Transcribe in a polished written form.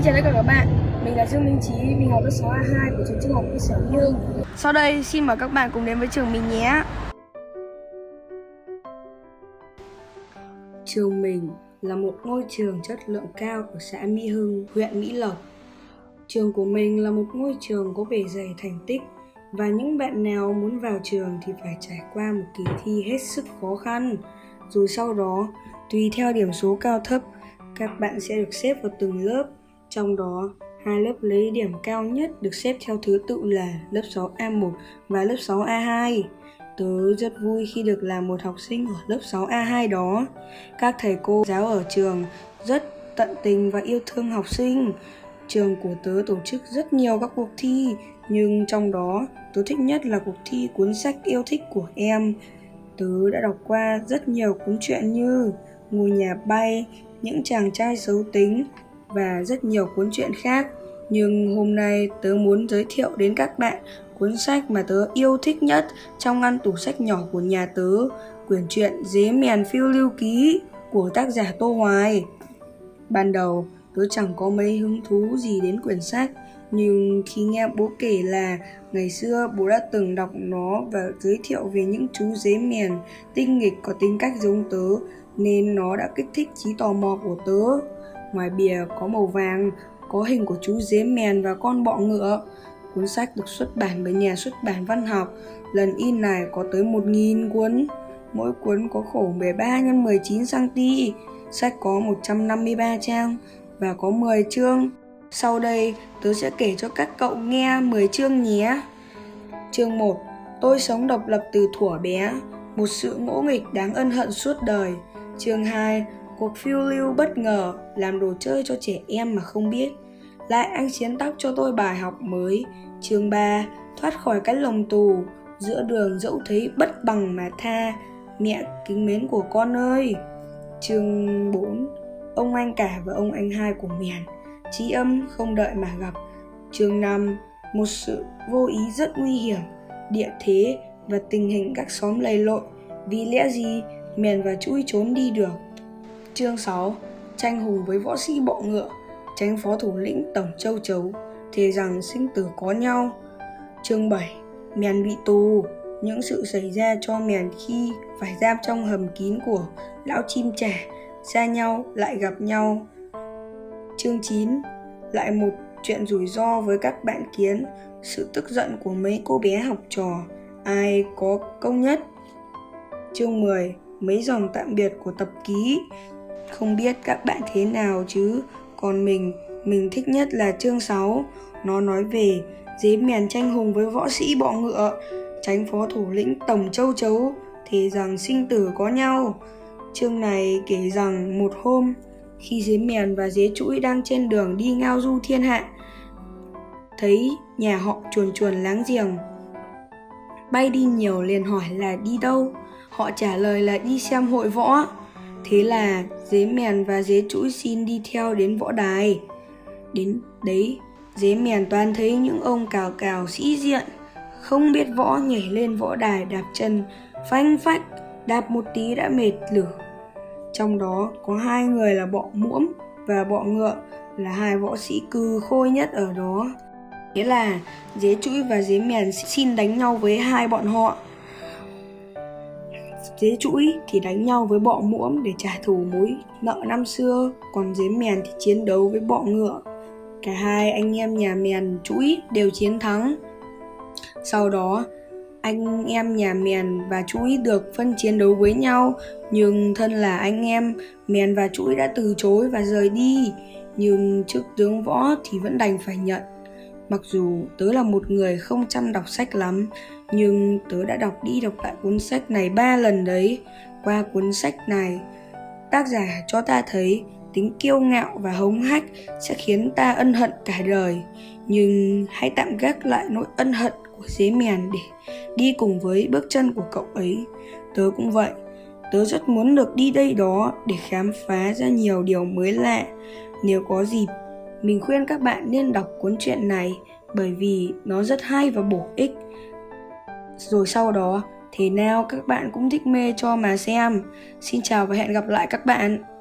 Xin chào tất cả các bạn, mình là Dương Minh Trí, mình học lớp 6A2 của trường Trung học cơ sở Mỹ Hưng. Sau đây xin mời các bạn cùng đến với trường mình nhé. Trường mình là một ngôi trường chất lượng cao của xã Mỹ Hưng, huyện Mỹ Lộc. Trường của mình là một ngôi trường có bề dày thành tích và những bạn nào muốn vào trường thì phải trải qua một kỳ thi hết sức khó khăn. Rồi sau đó, tùy theo điểm số cao thấp, các bạn sẽ được xếp vào từng lớp. Trong đó, hai lớp lấy điểm cao nhất được xếp theo thứ tự là lớp 6A1 và lớp 6A2. Tớ rất vui khi được làm một học sinh ở lớp 6A2 đó. Các thầy cô giáo ở trường rất tận tình và yêu thương học sinh. Trường của tớ tổ chức rất nhiều các cuộc thi, nhưng trong đó tớ thích nhất là cuộc thi cuốn sách yêu thích của em. Tớ đã đọc qua rất nhiều cuốn truyện như Ngôi Nhà Bay, Những Chàng Trai Xấu Tính và rất nhiều cuốn truyện khác. Nhưng hôm nay tớ muốn giới thiệu đến các bạn cuốn sách mà tớ yêu thích nhất trong ngăn tủ sách nhỏ của nhà tớ, quyển truyện Dế Mèn Phiêu Lưu Ký của tác giả Tô Hoài. Ban đầu tớ chẳng có mấy hứng thú gì đến quyển sách, nhưng khi nghe bố kể là ngày xưa bố đã từng đọc nó và giới thiệu về những chú dế mèn tinh nghịch có tính cách giống tớ, nên nó đã kích thích trí tò mò của tớ. Ngoài bìa có màu vàng, có hình của chú dế mèn và con bọ ngựa. Cuốn sách được xuất bản bởi nhà xuất bản Văn Học. Lần in này có tới 1.000 cuốn. Mỗi cuốn có khổ 13 x 19 cm. Sách có 153 trang và có 10 chương. Sau đây, tớ sẽ kể cho các cậu nghe 10 chương nhé. Chương 1. Tôi sống độc lập từ thuở bé, một sự ngỗ nghịch đáng ân hận suốt đời. Chương 2. Cuộc phiêu lưu bất ngờ, làm đồ chơi cho trẻ em mà không biết. Lại anh Chiến tóc cho tôi bài học mới. Chương 3. Thoát khỏi cái lồng tù, giữa đường dẫu thấy bất bằng mà tha, mẹ kính mến của con ơi. Chương 4. Ông anh cả và ông anh hai của mèn, trí âm không đợi mà gặp. Chương 5. Một sự vô ý rất nguy hiểm, địa thế và tình hình các xóm lầy lội, vì lẽ gì mèn và chui trốn đi được. Chương 6. Tranh hùng với võ sĩ bọ ngựa, tránh phó thủ lĩnh tổng châu chấu, thề rằng sinh tử có nhau. Chương 7. Mèn bị tù, những sự xảy ra cho mèn khi phải giam trong hầm kín của lão chim trẻ, xa nhau lại gặp nhau. Chương 9. Lại một chuyện rủi ro với các bạn kiến, sự tức giận của mấy cô bé học trò, ai có công nhất. Chương 10. Mấy dòng tạm biệt của tập ký. Không biết các bạn thế nào chứ, còn mình thích nhất là chương 6. Nó nói về dế mèn tranh hùng với võ sĩ bọ ngựa, tránh phó thủ lĩnh tổng châu chấu, thề rằng sinh tử có nhau. Chương này kể rằng một hôm, khi dế mèn và dế trũi đang trên đường đi ngao du thiên hạ, thấy nhà họ chuồn chuồn láng giềng bay đi nhiều, liền hỏi là đi đâu. Họ trả lời là đi xem hội võ. Thế là dế mèn và dế trũi xin đi theo đến võ đài. Đến đấy, dế mèn toàn thấy những ông cào cào sĩ diện, không biết võ nhảy lên võ đài đạp chân, phanh phách, đạp một tí đã mệt lử. Trong đó có hai người là bọ muỗng và bọ ngựa, là hai võ sĩ cừ khôi nhất ở đó. Thế là dế trũi và dế mèn xin đánh nhau với hai bọn họ. Dế trũi thì đánh nhau với bọ muỗng để trả thù mối nợ năm xưa, còn dế mèn thì chiến đấu với bọ ngựa. Cả hai anh em nhà mèn trũi đều chiến thắng. Sau đó, anh em nhà mèn và trũi được phân chiến đấu với nhau, nhưng thân là anh em, mèn và trũi đã từ chối và rời đi. Nhưng trước tướng võ thì vẫn đành phải nhận. Mặc dù tớ là một người không chăm đọc sách lắm, nhưng tớ đã đọc đi đọc lại cuốn sách này 3 lần đấy. Qua cuốn sách này, tác giả cho ta thấy tính kiêu ngạo và hống hách sẽ khiến ta ân hận cả đời. Nhưng hãy tạm gác lại nỗi ân hận của dế mèn để đi cùng với bước chân của cậu ấy. Tớ cũng vậy. Tớ rất muốn được đi đây đó để khám phá ra nhiều điều mới lạ. Nếu có dịp, mình khuyên các bạn nên đọc cuốn truyện này, bởi vì nó rất hay và bổ ích. Rồi sau đó, thế nào các bạn cũng thích mê cho mà xem. Xin chào và hẹn gặp lại các bạn.